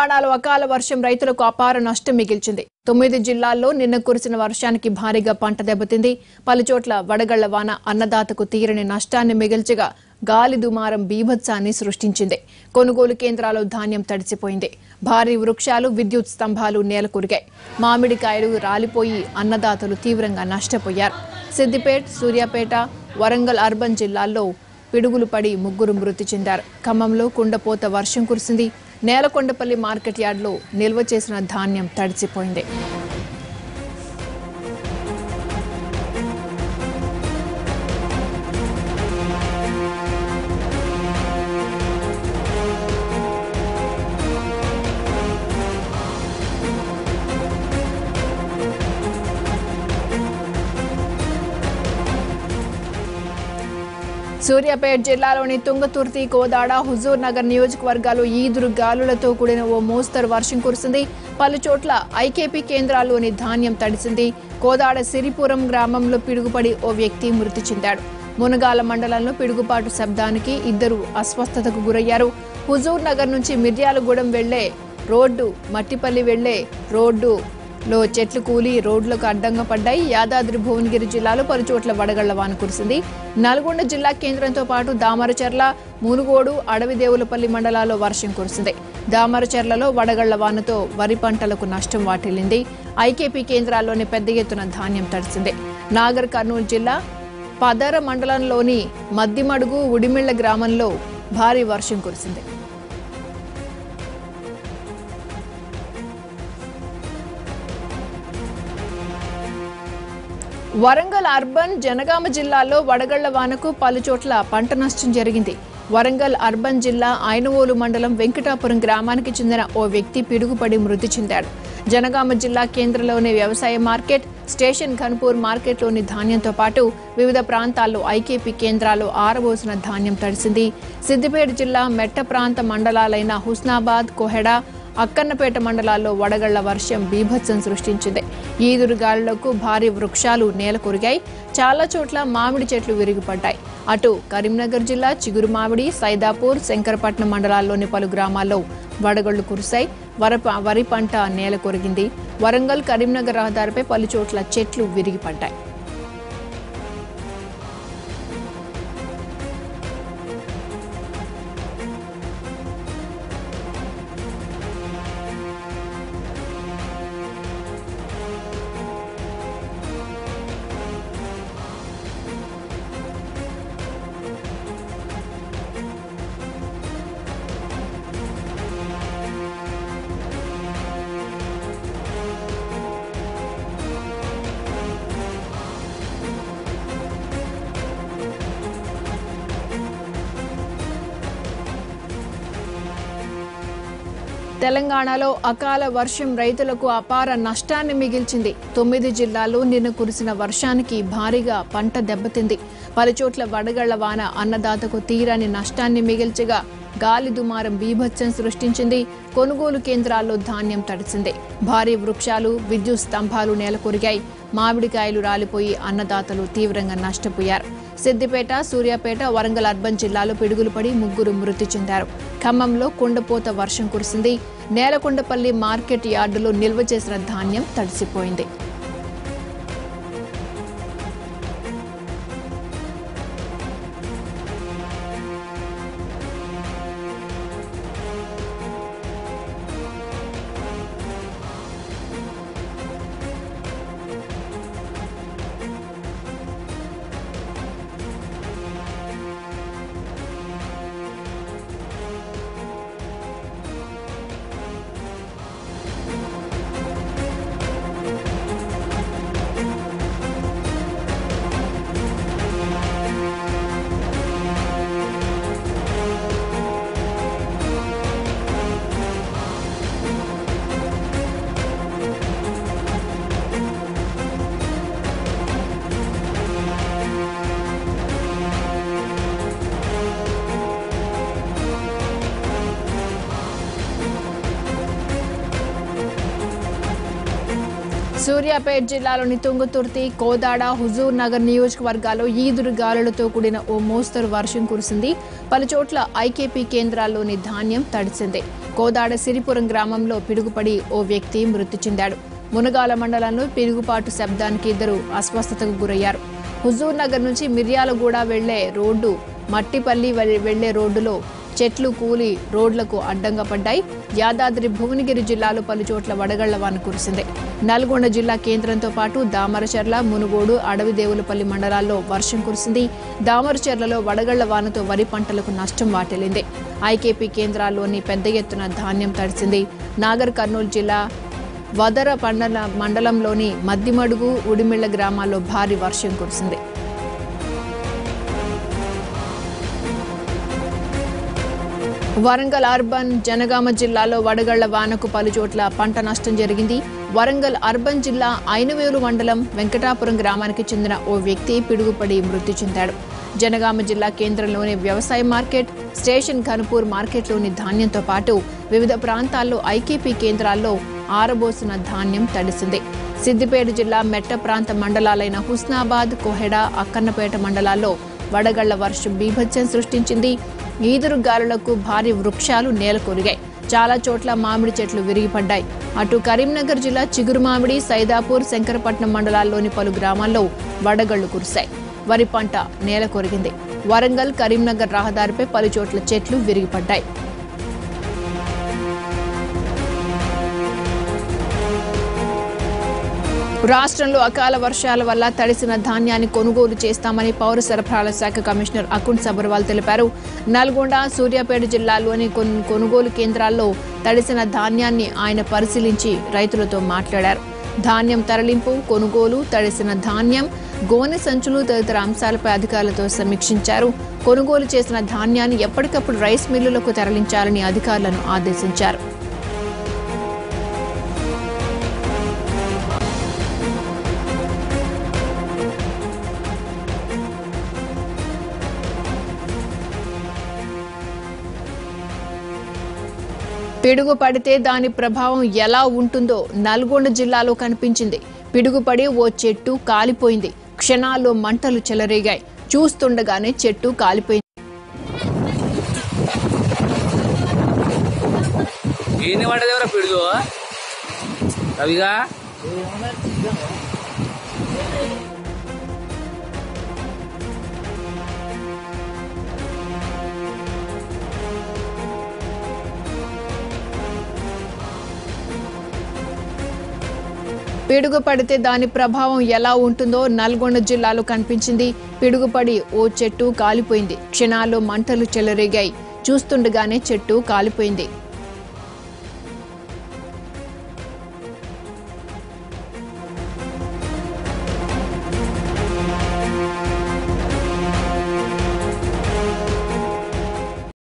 తెలంగాణలో అకాల వర్షం రైతులకు అపార నష్టం మిగిల్చింది. 9 జిల్లాల్లో నిన్న కురిసిన వర్షానికి భారీగా పంట దెబ్బతింది. పలుచోట్ల వడగళ్ల వాన అన్నదాతకు తీరని నష్టాన్ని మిగిల్చగా గాలి దుమారం బీభత్సాన్ని సృష్టించింది. కొనుగోలు కేంద్రాల్లో ధాన్యం తడిసిపోయింది. భారీ వృక్షాలు, విద్యుత్ స్తంభాలు నేలకూలిగాయి. మామిడికాయలు రాలిపోయి అన్నదాతలు తీవ్రంగా నష్టపోయారు. సిద్దిపేట, సూర్యాపేట, వరంగల్ అర్బన్ జిల్లాల్లో పిడుగులు పడి ముగ్గురు మృతి చెందారు. ఖమ్మంలో కుండపోత వర్షం కురిసింది. నేలకొండపల్లి మార్కెట్ యార్డ్లో నిల్వ చేసిన ధాన్యం తడిసిపోయింది. సూర్యాపేట జిల్లాలోని తుంగతుర్తి, కోదాడ, హుజూర్ నగర్ నియోజకవర్గాల్లో ఈదురు గాలులతో కూడిన ఓ మోస్తరు వర్షం కురిసింది. పలుచోట్ల ఐకేపీ కేంద్రాల్లోని ధాన్యం తడిసింది. కోదాడ సిరిపురం గ్రామంలో పిడుగుపడి ఓ వ్యక్తి మృతి చెందాడు. మునగాల మండలంలో పిడుగుపాటు శబ్దానికి ఇద్దరు అస్వస్థతకు గురయ్యారు. హుజూర్ నగర్ నుంచి మిర్యాలగూడెం వెళ్లే రోడ్డు, మట్టిపల్లి వెళ్లే రోడ్డులో చెట్లు కూలి రోడ్లకు అడ్డంగా పడ్డాయి. యాదాద్రి భువనగిరి జిల్లాలో పలుచోట్ల వడగళ్ల వాన కురిసింది. నల్గొండ జిల్లా కేంద్రంతో పాటు దామరచెర్ల, మునుగోడు, అడవిదేవులపల్లి మండలాల్లో వర్షం కురిసింది. దామరచెర్లలో వడగళ్ల వానతో వరి పంటలకు నష్టం వాటిల్లింది. ఐకేపీ కేంద్రాల్లోని పెద్ద ఎత్తున ధాన్యం తడిసింది. నాగర్ కర్నూలు జిల్లా పదర మండలంలోని మద్దిమడుగు, ఉడిమిళ్ల గ్రామంలో భారీ వర్షం కురిసింది. వరంగల్ అర్బన్, జనగామ జిల్లాల్లో వడగళ్ల వానకు పలుచోట్ల పంట నష్టం జరిగింది. వరంగల్ అర్బన్ జిల్లా ఆయనవోలు మండలం వెంకటాపురం గ్రామానికి చెందిన ఓ వ్యక్తి పిడుగుపడి మృతి చెందాడు. జనగామ జిల్లా కేంద్రంలోని వ్యవసాయ మార్కెట్, స్టేషన్ ఘన్పూర్ మార్కెట్లోని ధాన్యంతో పాటు వివిధ ప్రాంతాల్లో ఐకేపీ కేంద్రాలు ఆరబోసిన ధాన్యం తడిసింది. సిద్దిపేట జిల్లా మెట్ట ప్రాంత మండలాలైన హుస్నాబాద్, కోహెడ, అక్కన్నపేట మండలాల్లో వడగళ్ల వర్షం బీభత్సం సృష్టించింది. ఈదురుగాలులకు భారీ వృక్షాలు నేలకొరిగాయి. చాలా చోట్ల మామిడి చెట్లు విరిగిపడ్డాయి. అటు కరీంనగర్ జిల్లా చిగురు మామిడి, సైదాపూర్, శంకరపట్నం మండలాల్లోని పలు గ్రామాల్లో వడగళ్లు కురిశాయి. వరి పంట నేలకొరిగింది. వరంగల్ కరీంనగర్ రహదారిపై పలుచోట్ల చెట్లు విరిగిపడ్డాయి. తెలంగాణలో అకాల వర్షం రైతులకు అపార నష్టాన్ని మిగిల్చింది. 9 జిల్లాల్లో నిన్న కురిసిన వర్షానికి భారీగా పంట దెబ్బతింది. పలుచోట్ల వడగళ్ల వాన అన్నదాతకు తీరని నష్టాన్ని మిగిల్చగా గాలి దుమారం బీభత్సం సృష్టించింది. కొనుగోలు కేంద్రాల్లో ధాన్యం తడిసింది. భారీ వృక్షాలు, విద్యుత్ స్తంభాలు నేలకొరిగాయి. మామిడికాయలు రాలిపోయి అన్నదాతలు తీవ్రంగా నష్టపోయారు. సిద్దిపేట, సూర్యాపేట, వరంగల్ అర్బన్ జిల్లాలో పిడుగులు పడి ముగ్గురు మృతి చెందారు. ఖమ్మంలో కుండపోత వర్షం కురిసింది. నేలకొండపల్లి మార్కెట్ యార్డులో నిల్వ చేసిన ధాన్యం తడిసిపోయింది. సూర్యాపేట జిల్లాలోని తుంగతుర్తి, కోదాడ, హుజూర్ నగర్ నియోజకవర్గాల్లో ఈదురు గాలులతో కూడిన ఓ మోస్తరు వర్షం కురిసింది. పలుచోట్ల ఐకేపీ కేంద్రాల్లోని ధాన్యం తడిసింది. కోదాడ సిరిపురం గ్రామంలో పిడుగుపడి ఓ వ్యక్తి మృతి చెందాడు. మునగాల మండలంలో పిడుగుపాటు శబ్దానికి ఇద్దరు అస్వస్థతకు గురయ్యారు. హుజూర్ నగర్ నుంచి మిర్యాలగూడ వెళ్లే రోడ్డు, మట్టిపల్లి వెళ్లే రోడ్డులో చెట్లు కూలి రోడ్లకు అడ్డంగా పడ్డాయి. యాదాద్రి భువనగిరి జిల్లాలో పలుచోట్ల వడగళ్ల వాన కురిసింది. నల్గొండ జిల్లా కేంద్రంతో పాటు దామరచర్ల, మునుగోడు, అడవిదేవులపల్లి మండలాల్లో వర్షం కురిసింది. దామరచర్లలో వడగళ్ల వానతో వరి పంటలకు నష్టం వాటిల్లింది. ఐకేపీ కేంద్రాల్లోని పెద్ద ఎత్తున ధాన్యం తడిసింది. నాగర్ కర్నూలు జిల్లా వదర మండలంలోని మద్దిమడుగు, ఉడిమిళ్ల గ్రామాల్లో భారీ వర్షం కురిసింది. వరంగల్ అర్బన్, జనగామ జిల్లాలో వడగళ్ల వానకు పలుచోట్ల పంట నష్టం జరిగింది. వరంగల్ అర్బన్ జిల్లా ఐనవేలు మండలం వెంకటాపురం గ్రామానికి చెందిన ఓ వ్యక్తి పిడుగుపడి మృతి చెందాడు. జనగామ జిల్లా కేంద్రంలోని వ్యవసాయ మార్కెట్, స్టేషన్ ఘనపూర్ మార్కెట్లోని ధాన్యంతో పాటు వివిధ ప్రాంతాల్లో ఐకేపీ కేంద్రాల్లో ఆరబోసిన ధాన్యం తడిసింది. సిద్దిపేట జిల్లా మెట్ట ప్రాంత మండలాలైన హుస్నాబాద్, కోహెడ, అక్కన్నపేట మండలాల్లో వడగళ్ల వర్షం బీభత్సం సృష్టించింది. ఈదురుగాలులకు భారీ వృక్షాలు నేలకొరిగాయి. చాలా చోట్ల మామిడి చెట్లు విరిగిపడ్డాయి. అటు కరీంనగర్ జిల్లా చిగురుమామిడి, సైదాపూర్, శంకరపట్నం మండలాల్లోని పలు గ్రామాల్లో వడగళ్లు కురిశాయి. వరి పంట నేలకొరిగింది. వరంగల్ కరీంనగర్ రహదారిపై పలుచోట్ల చెట్లు విరిగిపడ్డాయి. రాష్ట్రంలో అకాల వర్షాల వల్ల తడిసిన ధాన్యాన్ని కొనుగోలు చేస్తామని పౌర సరఫరాల శాఖ కమిషనర్ అకున్ సబర్వాల్ తెలిపారు. నల్గొండ, సూర్యాపేట జిల్లాల్లోని కొనుగోలు కేంద్రాల్లో తడిసిన ధాన్యాన్ని ఆయన పరిశీలించి రైతులతో మాట్లాడారు. ధాన్యం తరలింపు, కొనుగోలు, తడిసిన ధాన్యం, గోనె సంచులు తదితర అంశాలపై అధికారులతో సమీక్షించారు. కొనుగోలు చేసిన ధాన్యాన్ని ఎప్పటికప్పుడు రైస్ మిల్లులకు తరలించాలని అధికారులను ఆదేశించారు. పిడుగు పడితే దాని ప్రభావం ఎలా ఉంటుందో నల్గొండ జిల్లాలో కనిపించింది. పిడుగుపడి ఓ చెట్టు కాలిపోయింది. క్షణాల్లో మంటలు చెలరేగాయి. చూస్తుండగానే చెట్టు కాలిపోయింది. పిడుగు పడితే దాని ప్రభావం ఎలా ఉంటుందో నల్గొండ జిల్లాలో కనిపించింది. పిడుగుపడి ఓ చెట్టు కాలిపోయింది. క్షణాల్లో మంటలు చెలరేగాయి. చూస్తుండగానే చెట్టు కాలిపోయింది.